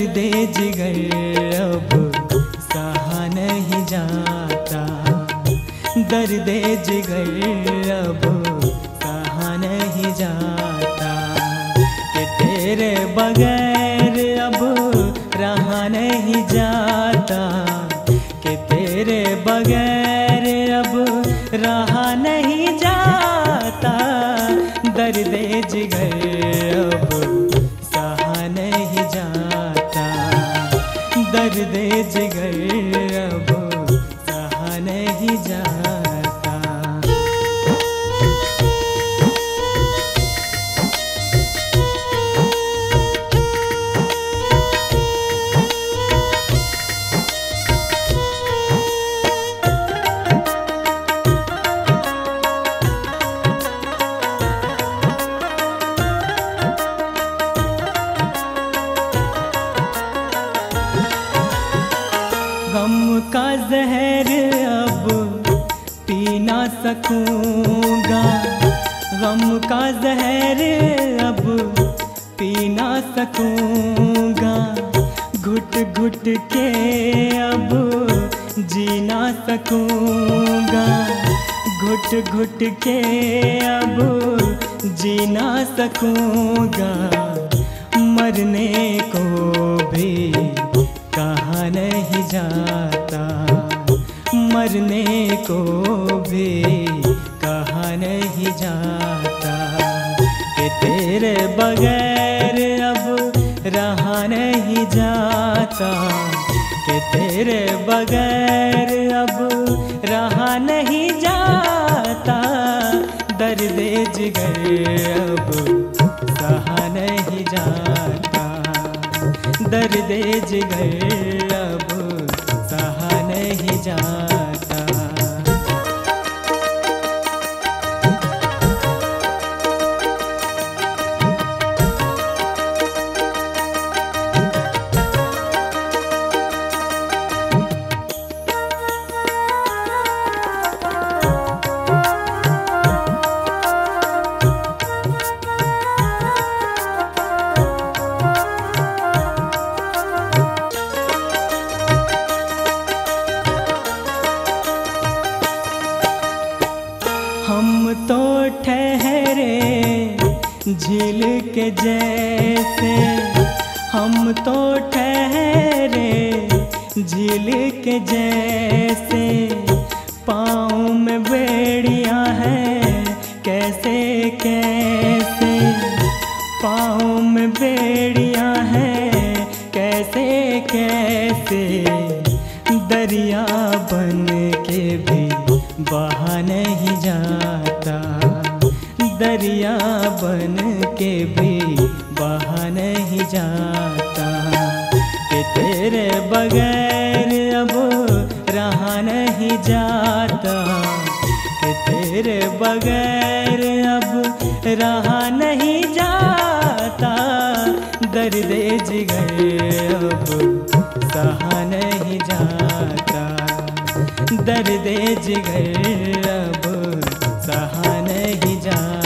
दर्दे जिगर अब सहा नहीं जाता, दर्दे जिगर अब सहा नहीं जाता कि तेरे बगैर अब रहा नहीं जाता, कि तेरे बगैर अब रहा नहीं जाता, दर्दे जिगर अब दर्दे जिगर अब सहा नहीं जाता। गम का जहर अब पी ना सकूँगा, गम का जहर अब पी ना सकूँगा, घुट घुट के अब जी ना सकूँगा, घुट घुट के अब जी ना सकूँगा, मरने को भी कहा नहीं जाता, मरने को भी कहा नहीं जाता कि तेरे बगैर अब रहा नहीं जाता, कि तेरे बगैर अब रहा नहीं जाता, दर्दे जिगर अब सहा नहीं जाता, दर्दे जिगर अब सहा नहीं जाता। हम तो ठहरे झील के जैसे, हम तो ठहरे झील के जैसे, पाँव में बेड़ियाँ हैं कैसे कैसे, पाँव में बेड़ियाँ हैं कैसे कैसे, दरिया बन के भी बहा नहीं जाता, दरिया बन के भी बहा नहीं जाता कि तेरे बगैर अब रहा नहीं जाता, कि तेरे बगैर अब रहा नहीं जाता, दर्दे जिगर अब सहा नहीं जाता, दर्दे जिगर अब सहा नहीं जाता।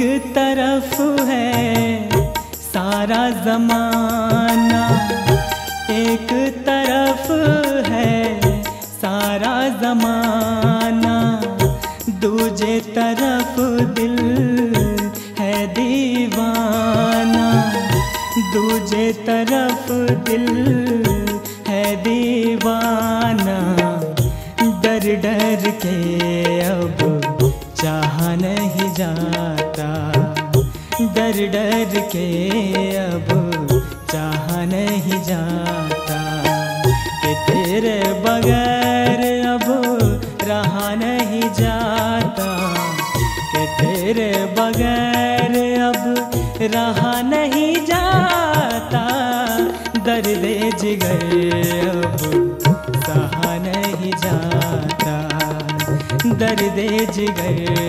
एक तरफ है सारा ज़माना, एक तरफ है सारा ज़माना, दूजे तरफ दिल है दीवाना, दूजे तरफ दिल है दीवाना, डर डर के अब चाहा नहीं जाता, डर डर के अब चाहा नहीं जाता कि तेरे बगैर अब रहा नहीं जाता, कि तेरे बगैर अब रहा नहीं जाता, दर्दे जिगर अब सहा जिगर